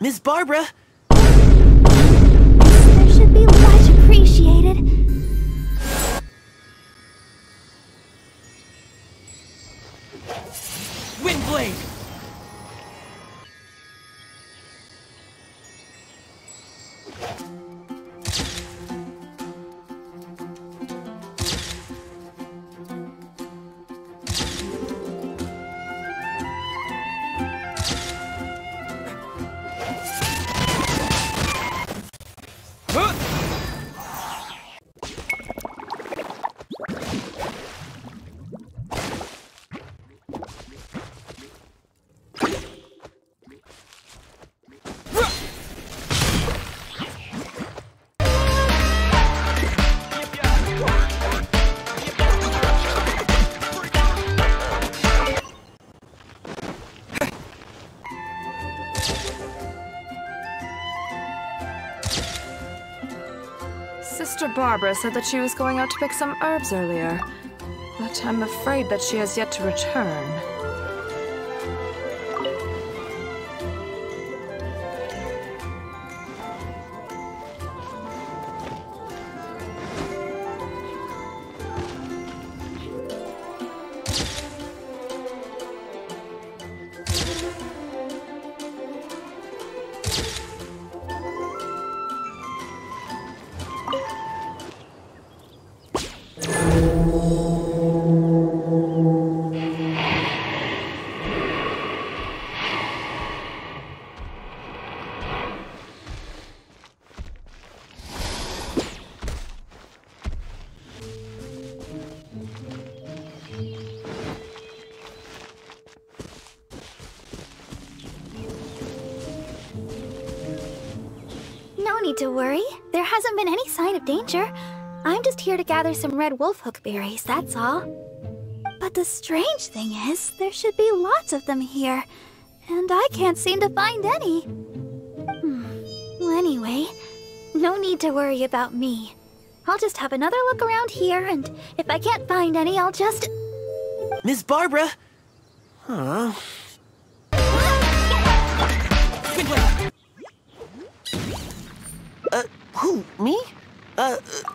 Miss Barbara! There should be much appreciated. Windblade! Barbara said that she was going out to pick some herbs earlier, but I'm afraid that she has yet to return. To worry. There hasn't been any sign of danger. I'm just here to gather some red wolfhook berries, that's all. But the strange thing is, there should be lots of them here, and I can't seem to find any. Well, anyway, no need to worry about me. I'll just have another look around here, and if I can't find any, I'll just... Miss Barbara! Huh? Who? Me?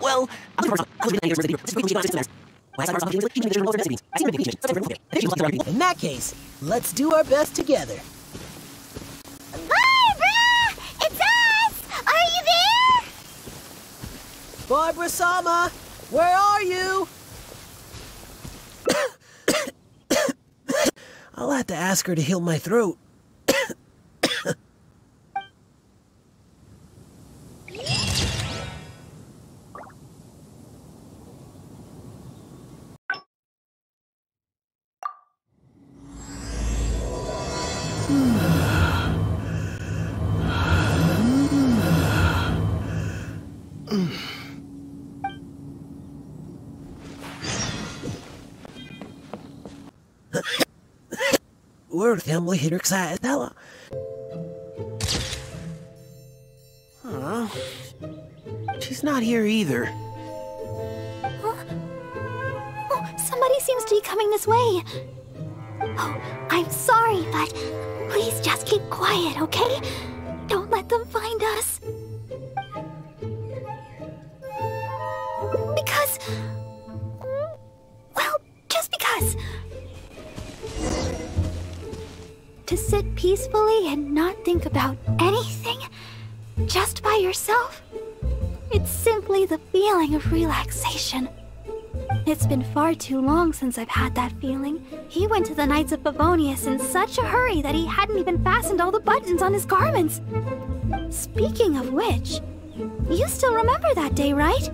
Well... In that case, let's do our best together. Barbara! It's us! Are you there? Barbara-sama! Where are you? I'll have to ask her to heal my throat. Emily hit her excited Ella. Huh? She's not here either. Huh? Oh, somebody seems to be coming this way. Oh, I'm sorry, but please just keep quiet, okay? Don't let them find us. Because... well, just because... to sit peacefully and not think about anything, just by yourself? It's simply the feeling of relaxation. It's been far too long since I've had that feeling. He went to the Knights of Favonius in such a hurry that he hadn't even fastened all the buttons on his garments. Speaking of which, you still remember that day, right?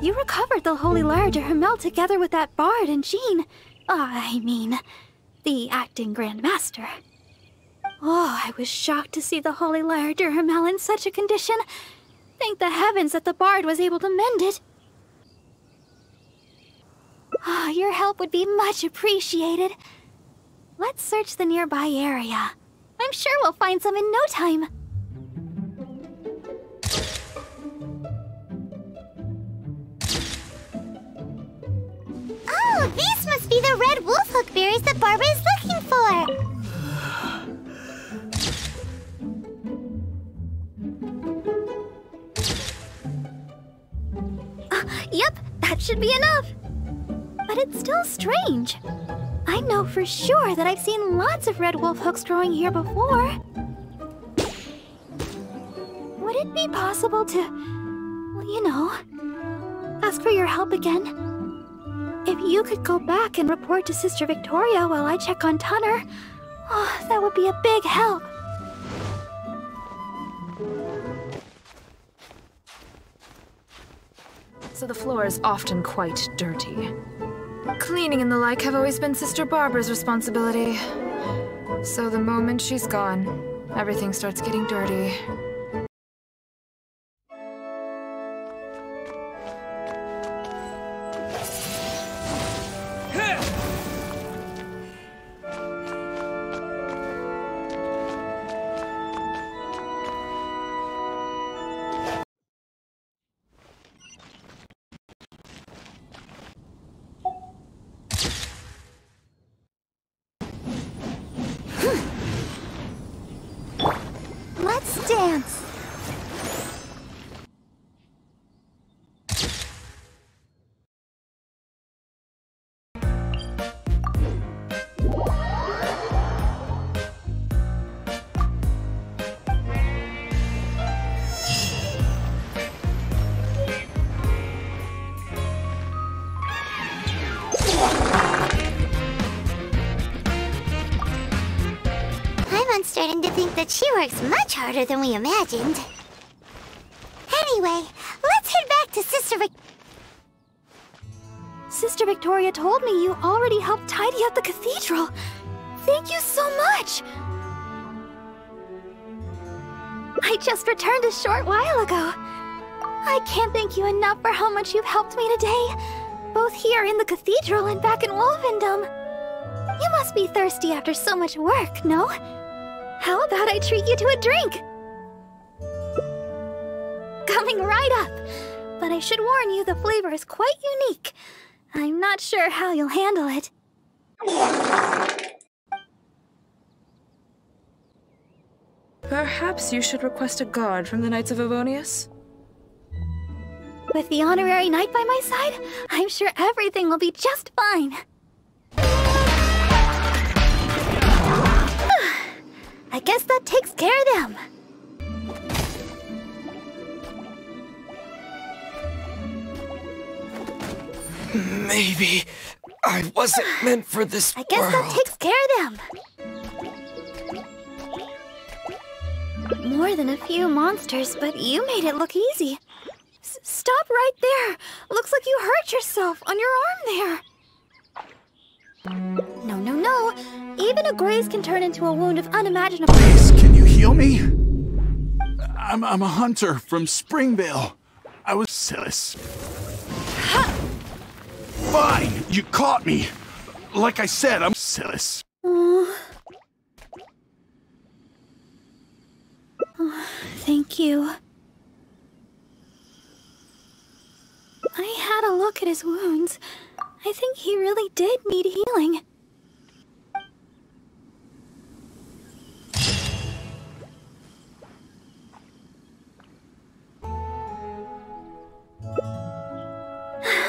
You recovered the Holy Lyre der Himmel together with that bard and Jean. The acting grandmaster. Oh, I was shocked to see the Holy Lyre der Himmel in such a condition. Thank the heavens that the bard was able to mend it. Oh, your help would be much appreciated. Let's search the nearby area. I'm sure we'll find some in no time. Oh, these must be the red wolfhook berries that Barbara is looking for! Yep, that should be enough. But it's still strange. I know for sure that I've seen lots of red wolf hooks growing here before. Would it be possible to, well, you know, ask for your help again? If you could go back and report to Sister Victoria while I check on Tunner, oh, that would be a big help. So the floor is often quite dirty. Cleaning and the like have always been Sister Barbara's responsibility. So the moment she's gone, everything starts getting dirty. Starting to think that she works much harder than we imagined. Anyway, let's head back to Sister Victoria told me you already helped tidy up the cathedral. Thank you so much! I just returned a short while ago. I can't thank you enough for how much you've helped me today, both here in the cathedral and back in Wolfendom. You must be thirsty after so much work, no? How about I treat you to a drink? Coming right up! But I should warn you, the flavor is quite unique. I'm not sure how you'll handle it. Perhaps you should request a guard from the Knights of Favonius? With the honorary knight by my side, I'm sure everything will be just fine. I guess that takes care of them. Maybe I wasn't meant for this world. I guess that takes care of them. More than a few monsters, but you made it look easy. Stop right there. Looks like you hurt yourself on your arm there. No, no, no. Even a graze can turn into a wound of unimaginable... Please, can you heal me? I'm a hunter from Springvale. I was Silas. Fine, you caught me. Like I said, I'm Silas. Oh, thank you. I had a look at his wounds. I think he really did need healing.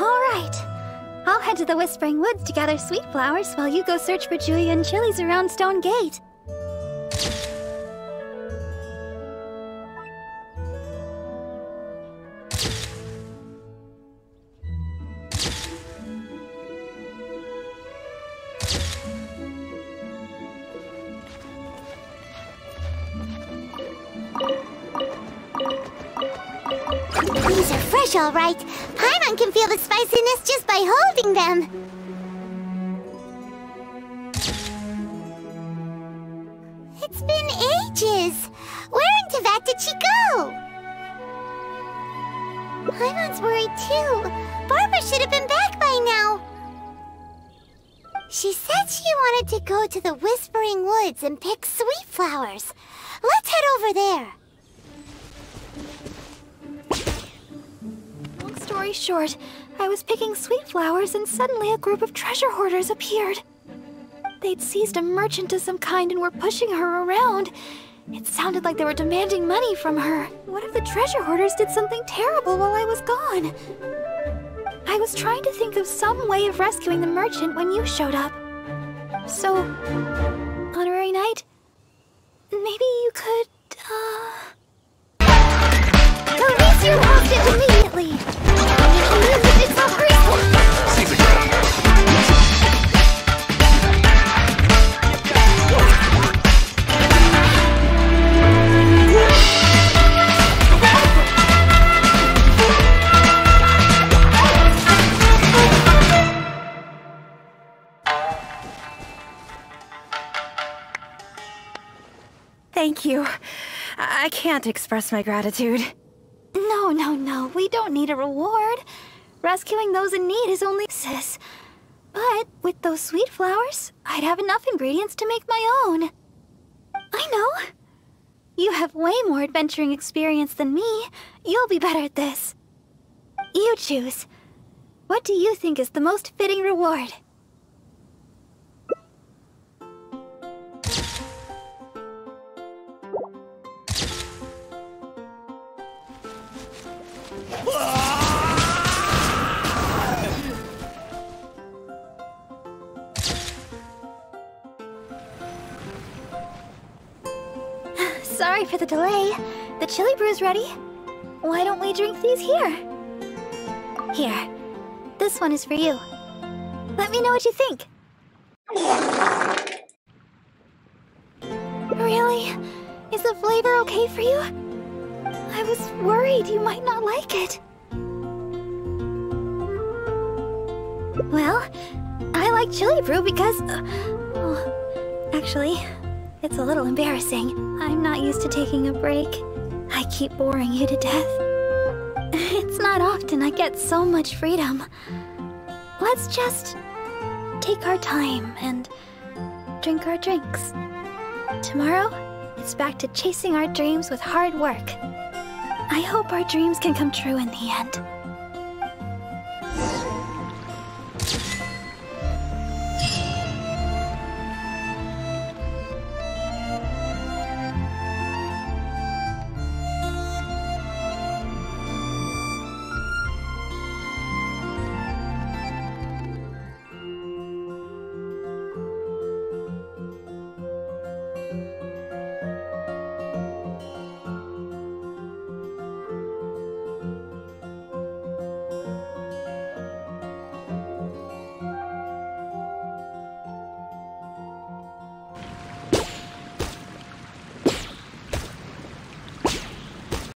Alright. I'll head to the Whispering Woods to gather sweet flowers while you go search for Julia and Chili's around Stone Gate. All right, Paimon can feel the spiciness just by holding them. It's been ages. Where in Teyvat did she go? Paimon's worried too. Barbara should have been back by now. She said she wanted to go to the Whispering Woods and pick sweet flowers. Let's head over there. Story short, I was picking sweet flowers and suddenly a group of treasure hoarders appeared. They'd seized a merchant of some kind and were pushing her around. It sounded like they were demanding money from her. What if the treasure hoarders did something terrible while I was gone? I was trying to think of some way of rescuing the merchant when you showed up. So, Honorary Knight, maybe you could, release your hostage immediately! It's not graceful! Seems incredible. Thank you. I can't express my gratitude. No, no, no. We don't need a reward. Rescuing those in need is only... Sis. But with those sweet flowers, I'd have enough ingredients to make my own. I know. You have way more adventuring experience than me. You'll be better at this. You choose. What do you think is the most fitting reward? Sorry for the delay. The chili brew's ready. Why don't we drink these here? Here. This one is for you. Let me know what you think. Really? Is the flavor okay for you? I was worried you might not like it. Well, I like chili brew because... oh, actually, it's a little embarrassing. I'm not used to taking a break. I keep boring you to death. It's not often I get so much freedom. Let's just take our time and drink our drinks. Tomorrow, it's back to chasing our dreams with hard work. I hope our dreams can come true in the end.